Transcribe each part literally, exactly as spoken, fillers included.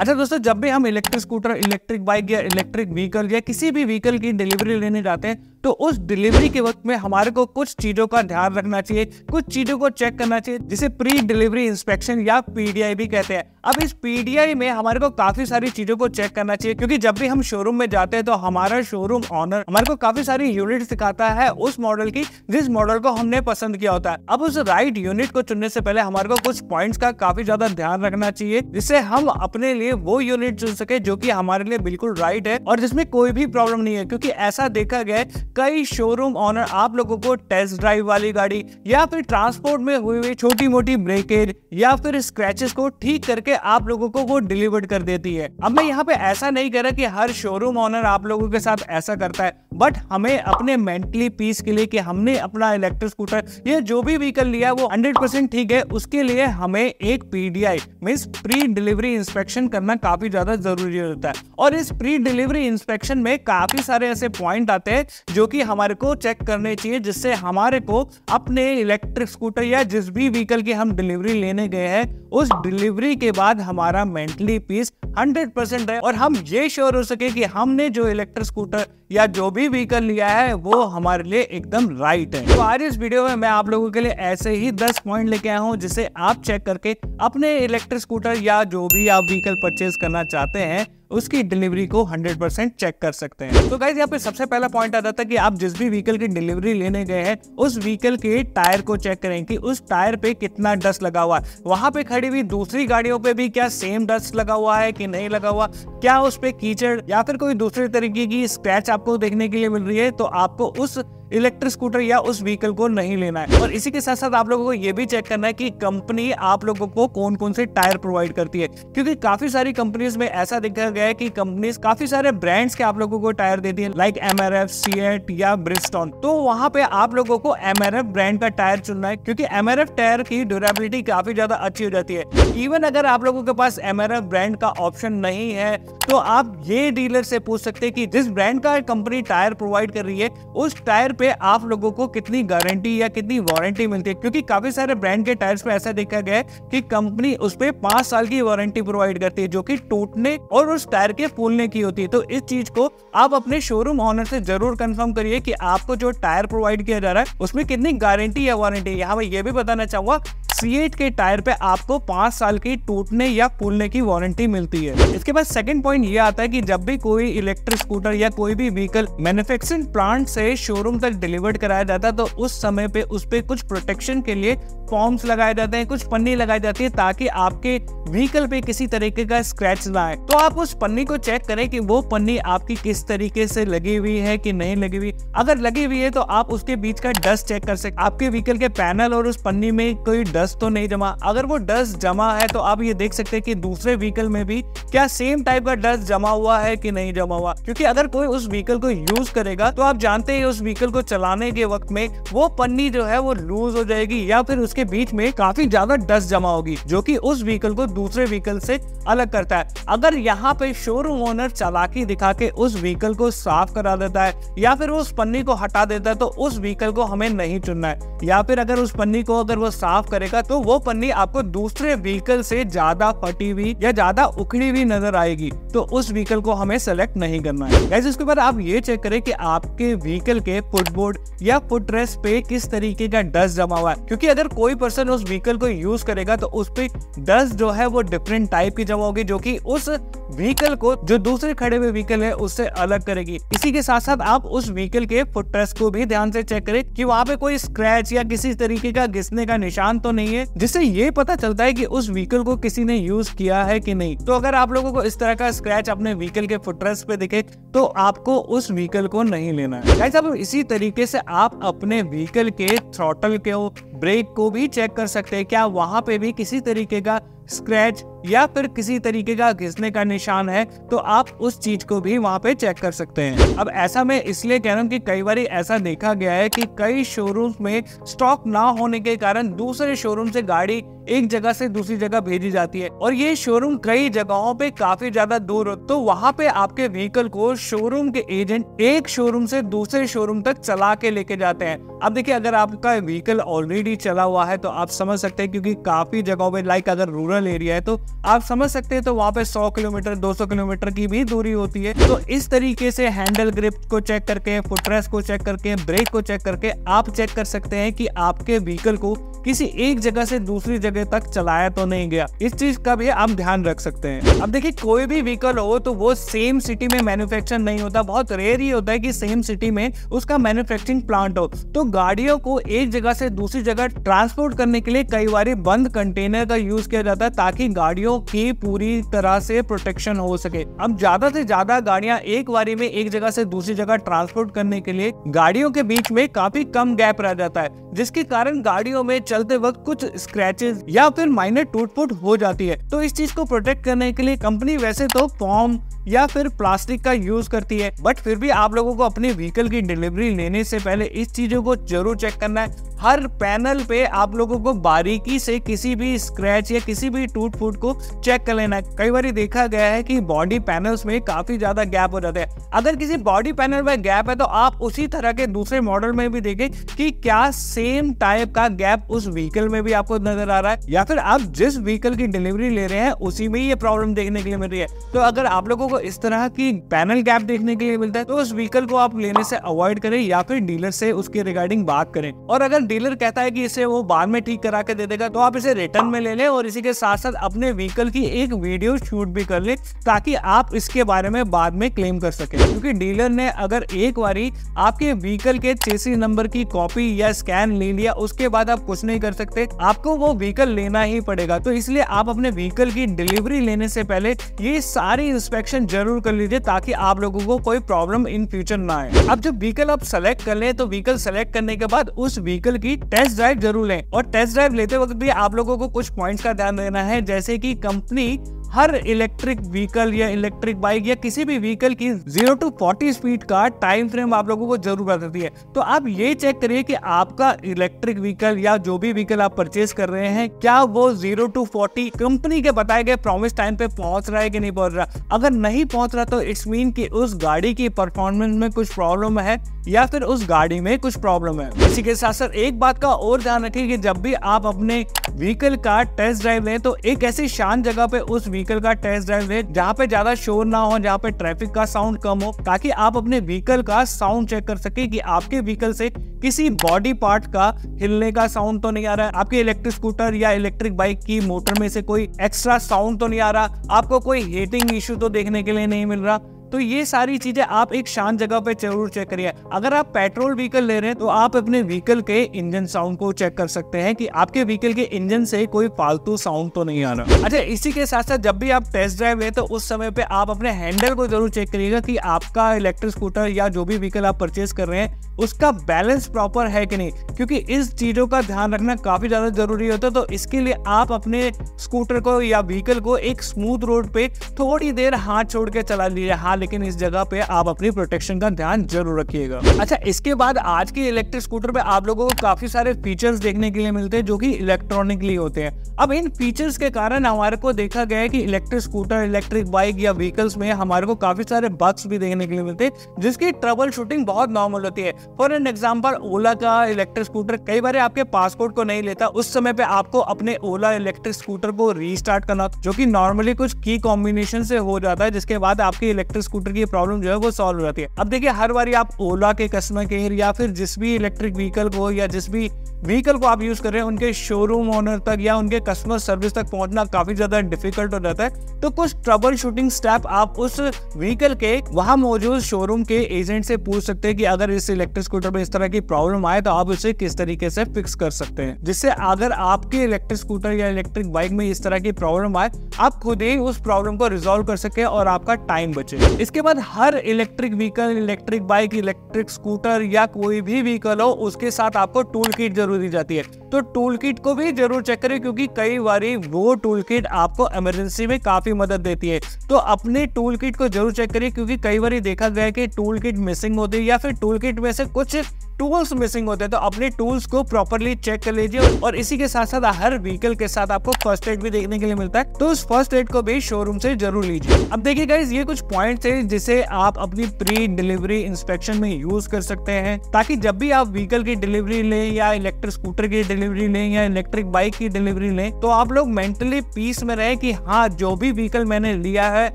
अच्छा दोस्तों, जब भी हम इलेक्ट्रिक स्कूटर, इलेक्ट्रिक बाइक या इलेक्ट्रिक व्हीकल या किसी भी व्हीकल की डिलीवरी लेने जाते हैं तो उस डिलीवरी के वक्त में हमारे को कुछ चीज़ों का ध्यान रखना चाहिए, कुछ चीज़ों को चेक करना चाहिए, जिसे प्री डिलीवरी इंस्पेक्शन या पीडीआई भी कहते हैं। अब इस पीडीआई में हमारे को काफ़ी सारी चीज़ों को चेक करना चाहिए, क्योंकि जब भी हम शोरूम में जाते हैं तो हमारा शोरूम ऑनर हमारे को काफ़ी सारी यूनिट सिखाता है उस मॉडल की, जिस मॉडल को हमने पसंद किया होता है। अब उस राइट यूनिट को चुनने से पहले हमारे को कुछ पॉइंट्स का काफ़ी ज़्यादा ध्यान रखना चाहिए, जिससे हम अपने लिए वो यूनिट चुन सके जो कि हमारे लिए बिल्कुल राइट है और जिसमें कोई भी प्रॉब्लम नहीं है। क्योंकि ऐसा देखा गया है कई शोरूम ऑनर आप लोगों को टेस्ट ड्राइव वाली गाड़ी या फिर ट्रांसपोर्ट में हुई हुई छोटी मोटी ब्रेकेज या फिर स्क्रैचेस को ठीक करके आप लोगों को वो डिलीवर कर देती है। अब मैं यहाँ पे ऐसा नहीं कर रहा कि हर शोरूम ऑनर आप लोगों के साथ ऐसा करता है, बट हमें अपने मेंटली पीस के लिए कि हमने अपना इलेक्ट्रिक स्कूटर या जो भी व्हीकल लिया वो हंड्रेड परसेंट ठीक है, उसके लिए हमें एक PDI means pre delivery inspection करना काफी ज्यादा जरूरी होता है। और इस प्री डिलीवरी इंस्पेक्शन में काफी सारे ऐसे पॉइंट आते हैं जो कि हमारे को चेक करने चाहिए, जिससे हमारे को अपने इलेक्ट्रिक स्कूटर या जिस भी व्हीकल की हम डिलीवरी लेने गए हैं उस डिलीवरी के बाद हमारा मेंटली पीस हंड्रेड परसेंट है और हम ये श्योर हो सके कि हमने जो इलेक्ट्रिक स्कूटर या जो भी व्हीकल लिया है वो हमारे लिए एकदम राइट है। तो आज इस वीडियो में मैं आप लोगों के लिए ऐसे ही दस पॉइंट लेके आया हूँ, जिसे आप चेक करके अपने इलेक्ट्रिक स्कूटर या जो भी आप व्हीकल परचेज करना चाहते हैं उसकी डिलीवरी को हंड्रेड परसेंट चेक कर सकते हैं। तो गाइस, यहाँ पे सबसे पहला पॉइंट आता था कि आप जिस भी व्हीकल की डिलीवरी लेने गए हैं उस व्हीकल के टायर को चेक करें कि उस टायर पे कितना डस्ट लगा हुआ है, वहां पे खड़ी हुई दूसरी गाड़ियों पे भी क्या सेम डस्ट लगा हुआ है कि नहीं लगा हुआ, क्या उस पे कीचड़ या फिर कोई दूसरे तरीके की स्क्रैच आपको देखने के लिए मिल रही है। तो आपको उस इलेक्ट्रिक स्कूटर या उस व्हीकल को नहीं लेना है। और इसी के साथ साथ आप लोगों को ये भी चेक करना है कि कंपनी आप लोगों को कौन कौन से टायर प्रोवाइड करती है, क्योंकि काफी सारी कंपनीज में ऐसा देखा गया है कि कंपनीज काफी सारे ब्रांड्स के आप लोगों को टायर देती है, लाइक एमआरएफ, सीएट या ब्रिजस्टोन। तो वहां पे आप लोगों को एमआरएफ ब्रांड का टायर चुनना है, क्योंकि एमआरएफ टायर की ड्यूरेबिलिटी काफी ज्यादा अच्छी हो जाती है। इवन अगर आप लोगों के पास एमआरएफ ब्रांड का ऑप्शन नहीं है तो आप ये डीलर से पूछ सकते हैं कि जिस ब्रांड का कंपनी टायर प्रोवाइड कर रही है उस टायर पे आप लोगों को कितनी गारंटी या कितनी वारंटी मिलती है, क्योंकि काफी सारे ब्रांड के टायर्स पे ऐसा देखा गया है कि कंपनी उस पे पांच साल की वारंटी प्रोवाइड करती है, जो कि टूटने और उस टायर के फूलने की होती है। तो इस चीज को आप अपने शोरूम ऑनर से जरूर कंफर्म करिए कि आपको जो टायर प्रोवाइड किया जा रहा है उसमें कितनी गारंटी या वारंटी है। यहाँ मैं ये भी बताना चाहूंगा सीएट के टायर पे आपको पांच साल की टूटने या फूलने की वारंटी मिलती है। इसके बाद सेकंड पॉइंट ये आता है कि जब भी कोई इलेक्ट्रिक स्कूटर या कोई भी व्हीकल मैन्युफैक्चरिंग प्लांट से शोरूम तक डिलीवर्ड कराया जाता है तो उस समय पे उस पे कुछ प्रोटेक्शन के लिए फॉर्म्स लगाए जाते हैं, कुछ पन्नी लगाई जाती है, ताकि आपके व्हीकल पे किसी तरीके का स्क्रैच ना आए। तो आप उस पन्नी को चेक करें कि वो पन्नी आपकी किस तरीके से लगी हुई है कि नहीं लगी हुई। अगर लगी हुई है तो आप उसके बीच का डस्ट चेक कर सकते, आपके व्हीकल के पैनल और उस पन्नी में कोई डस्ट तो नहीं जमा। अगर वो डस्ट जमा है तो आप ये देख सकते हैं कि दूसरे व्हीकल में भी क्या सेम टाइप का डस्ट जमा हुआ है कि नहीं जमा हुआ, क्योंकि अगर कोई उस व्हीकल को यूज करेगा तो आप जानते हैं उस व्हीकल को चलाने के वक्त में वो पन्नी जो है वो लूज हो जाएगी या फिर उसके बीच में काफी ज्यादा डस्ट जमा होगी, जो कि उस व्हीकल को दूसरे व्हीकल से अलग करता है। अगर यहाँ पे शोरूम ओनर चालाकी दिखा के उस व्हीकल को साफ करा देता है या फिर उस पन्नी को हटा देता है तो उस व्हीकल को हमें नहीं चुनना है, या फिर अगर उस पन्नी को अगर वो साफ करेगा तो वो पन्नी आपको दूसरे व्हीकल से ज्यादा फटी हुई या ज्यादा उखड़ी हुई नजर आएगी, तो उस व्हीकल को हमें सेलेक्ट नहीं करना है। गाइस, इसके बाद आप ये चेक करें कि आपके व्हीकल के फुटबोर्ड या फुटरेस्ट पे किस तरीके का डस्ट जमा हुआ है, क्योंकि अगर कोई पर्सन उस व्हीकल को यूज करेगा तो उस पे डस्ट जो है वो डिफरेंट टाइप की जमा होगी, जो कि उस व्हीकल को जो दूसरे खड़े हुए व्हीकल है उससे अलग करेगी। इसी के साथ साथ आप उस व्हीकल के फुटरेस्ट को भी ध्यान से चेक करें कि वहाँ पे कोई स्क्रैच या किसी तरीके का घिसने का निशान तो नहीं है, जिससे ये पता चलता है कि उस व्हीकल को किसी ने यूज किया है कि नहीं। तो अगर आप लोगों को इस तरह का स्क्रैच अपने व्हीकल के फुटरेस्ट पे दिखे तो आपको उस व्हीकल को नहीं लेना है। गाइस, अब इसी तरीके से आप अपने व्हीकल के थ्रॉटल को, ब्रेक को भी चेक कर सकते हैं, क्या वहाँ पे भी किसी तरीके का स्क्रैच या फिर किसी तरीके का घिसने का निशान है, तो आप उस चीज को भी वहाँ पे चेक कर सकते हैं। अब ऐसा मैं इसलिए कह रहा हूँ कि कई बार ऐसा देखा गया है कि कई शोरूम्स में स्टॉक ना होने के कारण दूसरे शोरूम से गाड़ी एक जगह से दूसरी जगह भेजी जाती है और ये शोरूम कई जगहों पे काफी ज्यादा दूर हो, तो वहाँ पे आपके व्हीकल को शोरूम के एजेंट एक शोरूम से दूसरे शोरूम तक चला के लेके जाते हैं। अब देखिए, अगर आपका व्हीकल ऑलरेडी चला हुआ है तो आप समझ सकते हैं, क्योंकि काफी जगहों पे लाइक अगर रूरल एरिया है तो आप समझ सकते हैं, तो वहाँ पे सौ किलोमीटर दो सौ किलोमीटर की भी दूरी होती है। तो इस तरीके से हैंडल ग्रिप को चेक करके, फुटरेस्ट को चेक करके, ब्रेक को चेक करके आप चेक कर सकते हैं कि आपके व्हीकल को किसी एक जगह से दूसरी जगह तक चलाया तो नहीं गया। इस चीज का भी आप ध्यान रख सकते हैं। अब देखिए, कोई भी व्हीकल हो तो वो सेम सिटी में मैन्युफैक्चर नहीं होता, बहुत रेयर ही होता है कि सेम सिटी में उसका मैन्युफैक्चरिंग प्लांट हो। तो गाड़ियों को एक जगह से दूसरी जगह ट्रांसपोर्ट करने के लिए कई बार बंद कंटेनर का यूज किया जाता है ताकि गाड़ियों की पूरी तरह से प्रोटेक्शन हो सके। अब ज्यादा से ज्यादा गाड़ियां एक बारी में एक जगह से दूसरी जगह ट्रांसपोर्ट करने के लिए गाड़ियों के बीच में काफी कम गैप रह जाता है, जिसके कारण गाड़ियों में चलते वक्त कुछ स्क्रैचेस या फिर माइनर टूट-फूट हो जाती है। तो इस चीज को प्रोटेक्ट करने के लिए कंपनी वैसे तो फॉर्म या फिर प्लास्टिक का यूज करती है, बट फिर भी आप लोगों को अपने व्हीकल की डिलीवरी लेने से पहले इस चीजों को जरूर चेक करना है। हर पैनल पे आप लोगों को बारीकी से किसी भी स्क्रैच या किसी भी टूट फूट को चेक कर लेना है। कई बार देखा गया है कि बॉडी पैनल्स में काफी ज्यादा गैप हो जाता है। अगर किसी बॉडी पैनल में गैप है तो आप उसी तरह के दूसरे मॉडल में भी देखें कि क्या सेम टाइप का गैप उस व्हीकल में भी आपको नजर आ रहा है, या फिर आप जिस व्हीकल की डिलीवरी ले रहे हैं उसी में ये प्रॉब्लम देखने के लिए मिल रही है। तो अगर आप लोगों को इस तरह की पैनल गैप देखने के लिए मिलता है तो उस व्हीकल को आप लेने से अवॉइड करें या फिर डीलर से उसके रिगार्डिंग बात करें। और अगर डीलर कहता है कि इसे वो बाद में ठीक करा के दे देगा तो आप इसे रिटर्न में ले लें और इसी के साथ साथ अपने व्हीकल की एक वीडियो शूट भी कर लें ताकि आप इसके बारे में बाद में क्लेम कर सकें। क्योंकि डीलर ने अगर एक बारी आपके व्हीकल के चेसी नंबर की कॉपी या स्कैन ले लिया उसके बाद आप कुछ नहीं कर सकते, आपको वो व्हीकल लेना ही पड़ेगा। तो इसलिए आप अपने व्हीकल की डिलीवरी लेने से पहले ये सारी इंस्पेक्शन जरूर कर लीजिए ताकि आप लोगों को कोई प्रॉब्लम इन फ्यूचर ना आए। अब जब व्हीकल आप सेलेक्ट कर लें तो व्हीकल सेलेक्ट करने के बाद उस व्हीकल की टेस्ट ड्राइव जरूर लें। और टेस्ट ड्राइव लेते वक्त भी आप लोगों को कुछ पॉइंट्स का ध्यान देना है, जैसे कि कंपनी हर इलेक्ट्रिक व्हीकल या इलेक्ट्रिक बाइक या किसी भी व्हीकल की ज़ीरो टू फोर्टी स्पीड का टाइम फ्रेम आप लोगों को जरूर बताती है। तो आप ये चेक करिए कि आपका इलेक्ट्रिक व्हीकल या जो भी व्हीकल आप परचेज कर रहे हैं क्या वो ज़ीरो टू फोर्टी कंपनी के बताए गए प्रॉमिस टाइम पे पहुंच रहा है कि नहीं पहुंच रहा। अगर नहीं पहुंच रहा तो इट्स मीन कि उस गाड़ी की परफॉर्मेंस में कुछ प्रॉब्लम है या फिर उस गाड़ी में कुछ प्रॉब्लम है। इसी के साथ साथ एक बात का और ध्यान रखिए कि जब भी आप अपने व्हीकल का टेस्ट ड्राइव लें तो एक ऐसी शांत जगह पे उस व्हीकल का टेस्ट ड्राइव लें जहाँ पे ज्यादा शोर ना हो, जहाँ पे ट्रैफिक का साउंड कम हो, ताकि आप अपने व्हीकल का साउंड चेक कर सके कि आपके व्हीकल से किसी बॉडी पार्ट का हिलने का साउंड तो नहीं आ रहा है, आपके इलेक्ट्रिक स्कूटर या इलेक्ट्रिक बाइक की मोटर में से कोई एक्स्ट्रा साउंड तो नहीं आ रहा, आपको कोई हीटिंग इश्यू तो देखने के लिए नहीं मिल रहा। तो ये सारी चीजें आप एक शांत जगह पे जरूर चेक करिए। अगर आप पेट्रोल व्हीकल ले रहे हैं तो आप अपने व्हीकल के इंजन साउंड को चेक कर सकते हैं कि आपके व्हीकल के इंजन से कोई फालतू साउंड तो नहीं आ रहा। अच्छा, इसी के साथ साथ जब भी आप टेस्ट ड्राइव लें तो उस समय पे आप अपने हैंडल को जरूर चेक करिएगा कि आपका इलेक्ट्रिक स्कूटर या जो भी व्हीकल आप परचेज कर रहे हैं उसका बैलेंस प्रॉपर है कि नहीं, क्योंकि इस चीजों का ध्यान रखना काफी ज्यादा जरूरी होता है। तो इसके लिए आप अपने स्कूटर को या व्हीकल को एक स्मूथ रोड पे थोड़ी देर हाथ छोड़ के चला लीजिए, हाँ, लेकिन इस जगह पे आप अपनी प्रोटेक्शन का ध्यान जरूर रखिएगा। अच्छा, इसके बाद आज के इलेक्ट्रिक स्कूटर पे आप लोगों को काफी सारे फीचर्स देखने के लिए मिलते हैं जो कि इलेक्ट्रॉनिकली होते हैं। अब इन फीचर्स के कारण हमारे को देखा गया है कि इलेक्ट्रिक स्कूटर, इलेक्ट्रिक बाइक या व्हीकल्स में हमारे को काफी सारे बग्स भी देखने के लिए मिलते हैं जिसकी ट्रबल शूटिंग बहुत नॉर्मल होती है। फॉर एन एग्जाम्पल, ओला का इलेक्ट्रिक स्कूटर कई बार आपके पासपोर्ट को नहीं लेता, उस समय पे आपको अपने ओला इलेक्ट्रिक स्कूटर को रीस्टार्ट करना जो कि नॉर्मली कुछ की कॉम्बिनेशन से हो जाता है, जिसके बाद आपके इलेक्ट्रिक स्कूटर की प्रॉब्लम जो है वो सॉल्व हो जाती है। अब देखिए, हर बार आप ओला के कस्टमर केयर या फिर जिस भी इलेक्ट्रिक व्हीकल को या जिस भी व्हीकल को आप यूज कर रहे हैं उनके शोरूम ओनर तक या उनके कस्टमर सर्विस तक पहुंचना काफी ज्यादा डिफिकल्ट हो जाता है। तो कुछ ट्रबल शूटिंग स्टेप आप उस व्हीकल के वहां मौजूद शोरूम के एजेंट से पूछ सकते हैं कि अगर इस इलेक्ट्रिक स्कूटर में इस तरह की प्रॉब्लम आए तो आप उसे किस तरीके से फिक्स कर सकते हैं, जिससे अगर आपके इलेक्ट्रिक स्कूटर या इलेक्ट्रिक बाइक में इस तरह की प्रॉब्लम आए आप खुद ही उस प्रॉब्लम को रिजोल्व कर सके और आपका टाइम बचे। इसके बाद हर electric vehicle, electric bike, electric scooter या कोई भी व्हीकल हो उसके साथ आपको टूल किट दी जाती है। तो टूल किट को भी जरूर चेक करें क्योंकि कई बारी वो टूल किट आपको इमरजेंसी में काफी मदद देती है। तो अपने टूल किट को जरूर चेक करिए क्योंकि कई बारी देखा गया है कि टूल किट मिसिंग होती है या फिर टूल किट में से कुछ टूल्स मिसिंग होते हैं तो अपने टूल्स को प्रॉपरली चेक कर लीजिए। और इसी के साथ साथ हर व्हीकल के साथ आपको फर्स्ट एड भी देखने के लिए मिलता है, तो उस फर्स्ट एड को भी शोरूम से जरूर लीजिए। अब देखिए गाइस, ये कुछ पॉइंट्स हैं जिसे आप अपनी प्री डिलीवरी इंस्पेक्शन में यूज कर सकते हैं, ताकि जब भी आप व्हीकल की डिलीवरी लें या इलेक्ट्रिक स्कूटर की डिलीवरी लें या इलेक्ट्रिक बाइक की डिलीवरी लें, तो आप लोग मेंटली पीस में रहे कि हाँ, जो भी व्हीकल मैंने लिया है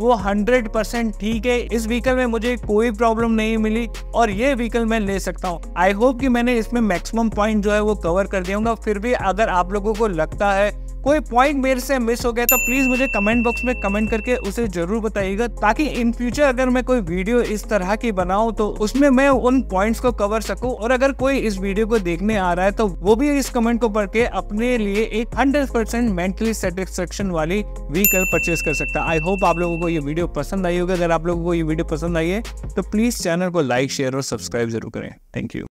वो हंड्रेड परसेंट ठीक है, इस व्हीकल में मुझे कोई प्रॉब्लम नहीं मिली और ये व्हीकल मैं ले सकता हूँ। आई होप कि मैंने इसमें मैक्सिमम पॉइंट जो है वो कवर कर दिया होगा। फिर भी अगर आप लोगों को लगता है कोई पॉइंट मेरे से मिस हो गया तो प्लीज मुझे कमेंट बॉक्स में कमेंट करके उसे जरूर बताइएगा, ताकि इन फ्यूचर अगर मैं कोई वीडियो इस तरह की बनाऊं तो उसमें मैं उन पॉइंट्स को कवर सकूं। और अगर कोई इस वीडियो को देखने आ रहा है तो वो भी इस कमेंट को पढ़ के अपने लिए एक हंड्रेड परसेंट मेंटली सेटिस्फेक्शन वाली व्हीकल परचेज कर सकता है। आई होप आप लोगों को ये वीडियो पसंद आई होगी। अगर आप लोगों को ये वीडियो पसंद आई है तो प्लीज चैनल को लाइक शेयर और सब्सक्राइब जरूर करें। Thank you.